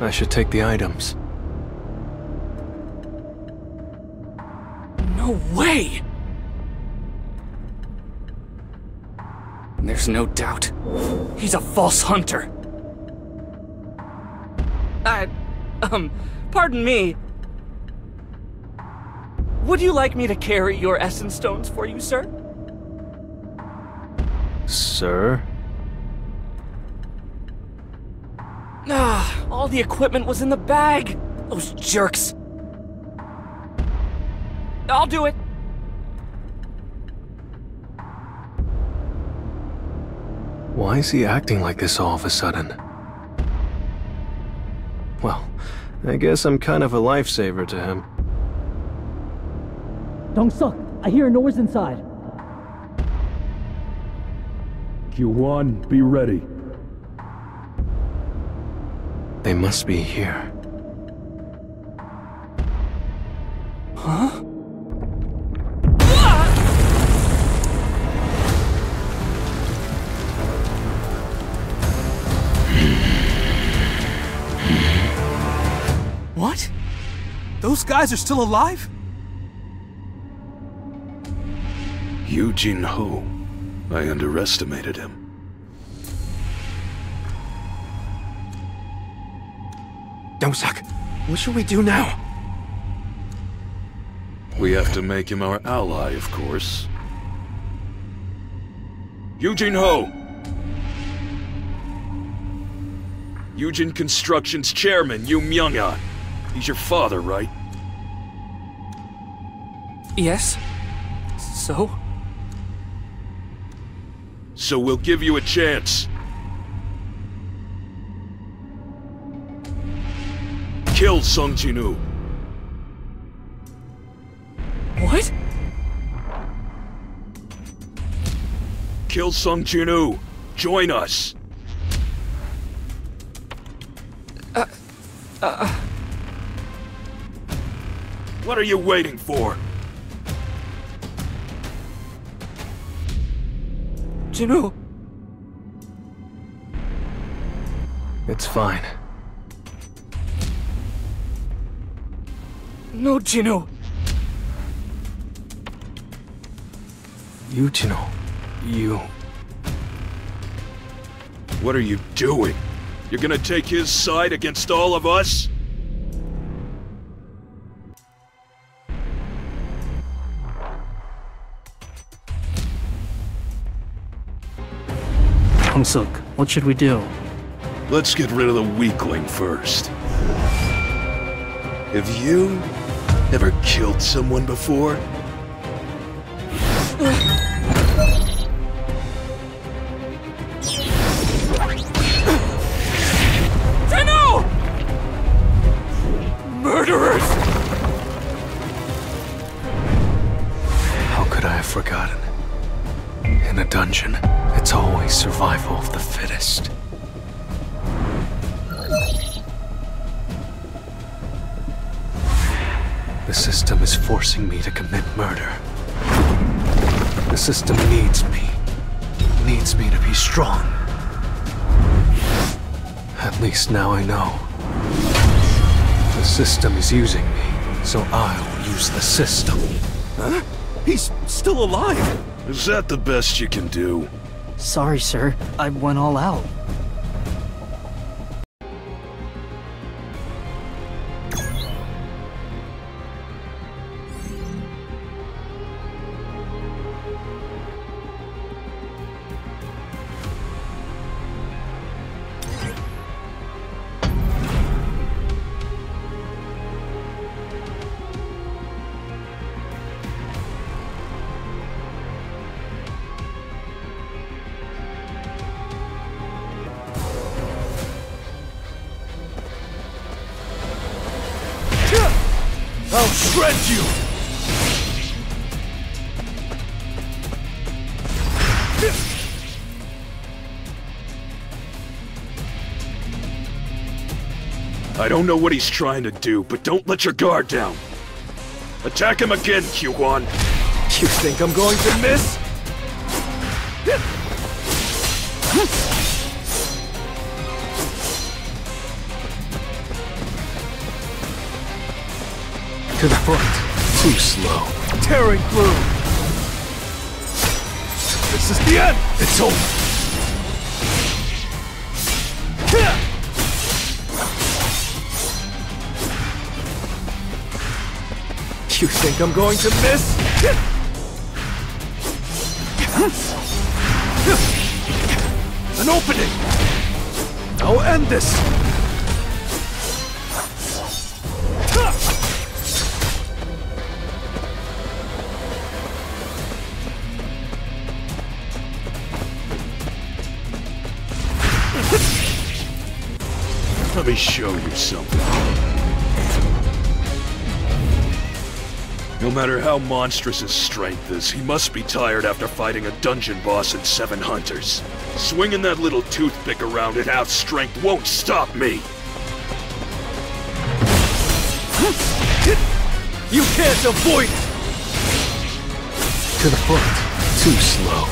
I should take the items. No way! There's no doubt. He's a false hunter. Pardon me. Would you like me to carry your essence stones for you, sir? Sir? Ah, all the equipment was in the bag. Those jerks. I'll do it. Why is he acting like this all of a sudden? Well, I guess I'm kind of a lifesaver to him. Dong Suk, I hear a noise inside. Kyuan, be ready. They must be here. Huh? What? Those guys are still alive? Yu Jinho. I underestimated him. Dong Suk, what should we do now? We have to make him our ally, of course. Yu Jinho! Yoojin Construction's chairman, Yu Myung-ah. He's your father, right? Yes. So? So we'll give you a chance. Kill Sung Jinwoo. What? Kill Sung Jinwoo. Join us. What are you waiting for? Jinwoo. It's fine. No, Jinwoo. You, Jinwoo. You. What are you doing? You're gonna take his side against all of us? Hongsuk, what should we do? Let's get rid of the weakling first. Have you never killed someone before? Survival of the fittest. The system is forcing me to commit murder. The system needs me. It needs me to be strong. At least now I know. The system is using me, so I'll use the system. Huh? He's still alive! Is that the best you can do? Sorry, sir. I went all out. Shred you! I don't know what he's trying to do, but don't let your guard down. Attack him again, Kyuan. You think I'm going to miss? To the front. Too slow. Tearing through. This is the end. It's over. You think I'm going to miss? An opening. I'll end this. Let me show you something. No matter how monstrous his strength is, he must be tired after fighting a dungeon boss and 7 hunters. Swinging that little toothpick around at half strength won't stop me! You can't avoid it! To the front. Too slow.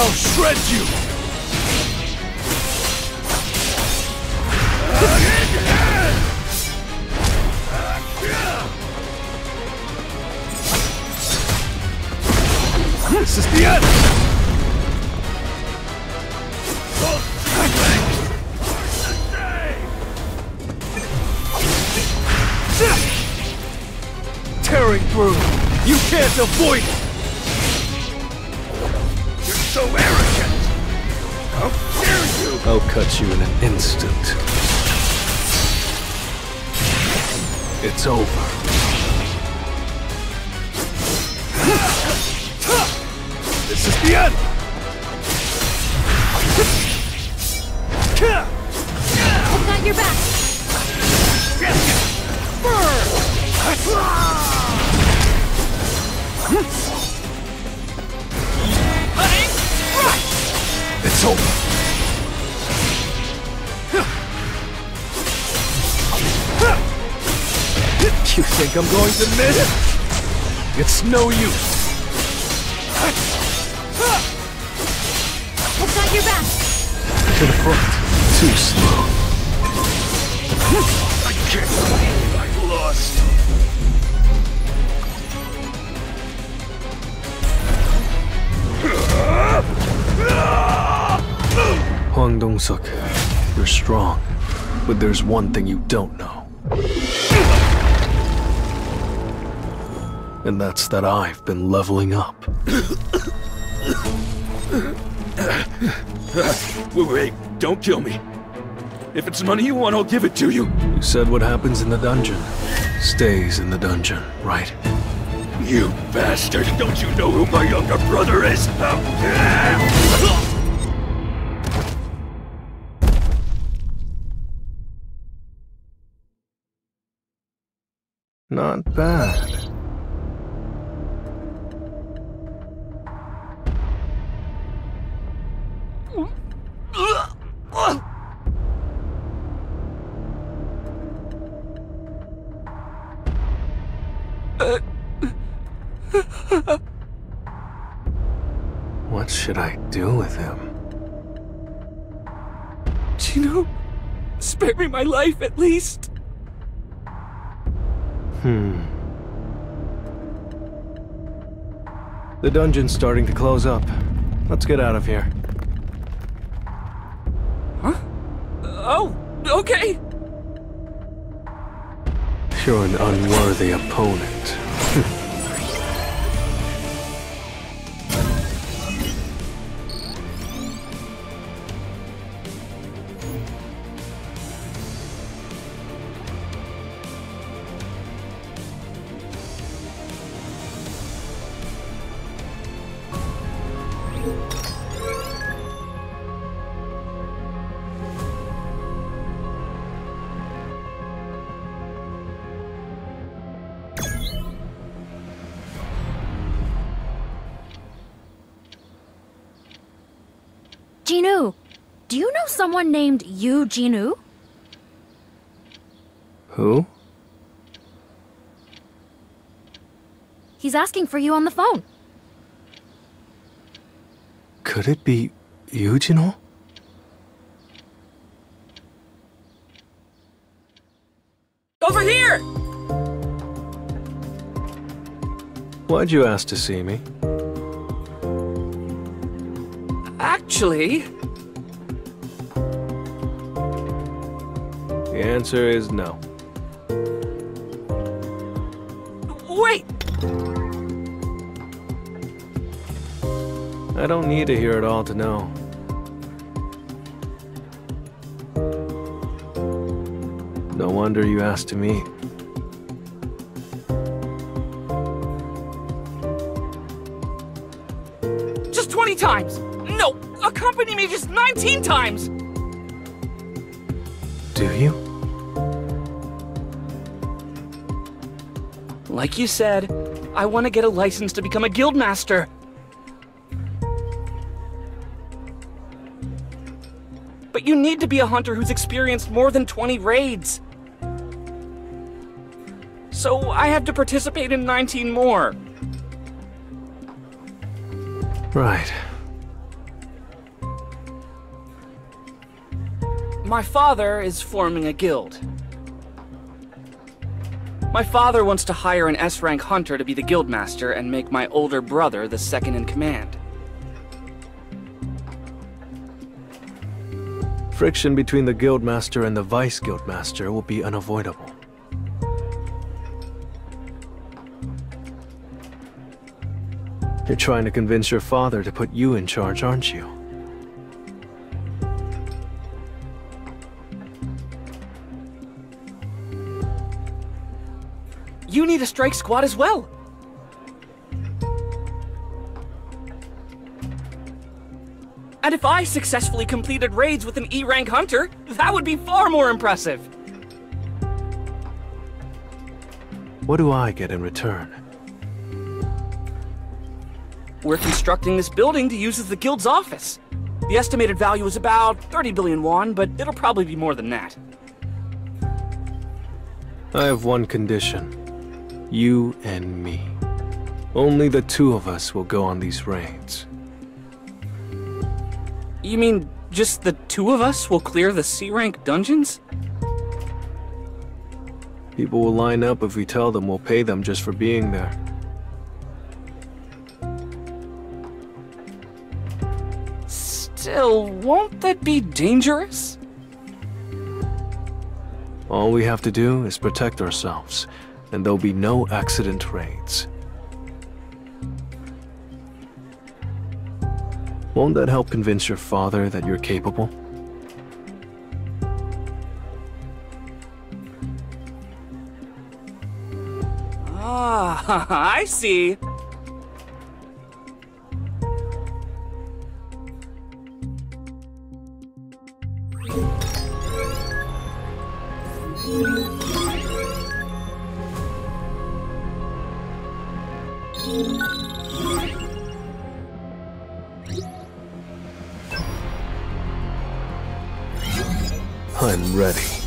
I'll shred you! This is the end! Tearing through! You can't avoid it! So arrogant! How dare you! I'll cut you in an instant. It's over. This is the end! I've got your back! Burn! It's over. You think I'm going to miss? It's no use. I've got your back. To the front. Too slow. I can't believe I lost. Kwang Dong Suk, you're strong, but there's one thing you don't know. And that's that I've been leveling up. Wait, don't kill me. If it's money you want, I'll give it to you. You said what happens in the dungeon stays in the dungeon, right? You bastard! Don't you know who my younger brother is? Not bad. What should I do with him? Gino, spare me my life at least. The dungeon's starting to close up. Let's get out of here. Huh? Oh, okay. You're an unworthy opponent. Jinwoo, do you know someone named Yu Jinwoo? Who? He's asking for you on the phone. Could it be Yoo Jinho? Over here! Why'd you ask to see me? Actually... The answer is no. Wait! I don't need to hear it all to know. No wonder you asked to meet. Just 20 times! No! Accompany me just 19 times! Do you? Like you said, I want to get a license to become a guildmaster. But you need to be a hunter who's experienced more than 20 raids. So I have to participate in 19 more. Right. My father is forming a guild. My father wants to hire an S-rank hunter to be the guildmaster and make my older brother the second in command. Friction between the guildmaster and the vice guildmaster will be unavoidable. You're trying to convince your father to put you in charge, aren't you? You need a strike squad as well! And if I successfully completed raids with an E-rank hunter, that would be far more impressive! What do I get in return? We're constructing this building to use as the guild's office. The estimated value is about 30 billion won, but it'll probably be more than that. I have one condition. You and me. Only the two of us will go on these raids. You mean, just the two of us will clear the C-rank dungeons? People will line up if we tell them we'll pay them just for being there. Still, won't that be dangerous? All we have to do is protect ourselves. And there'll be no accident raids. Won't that help convince your father that you're capable? Ah, I see. I'm ready.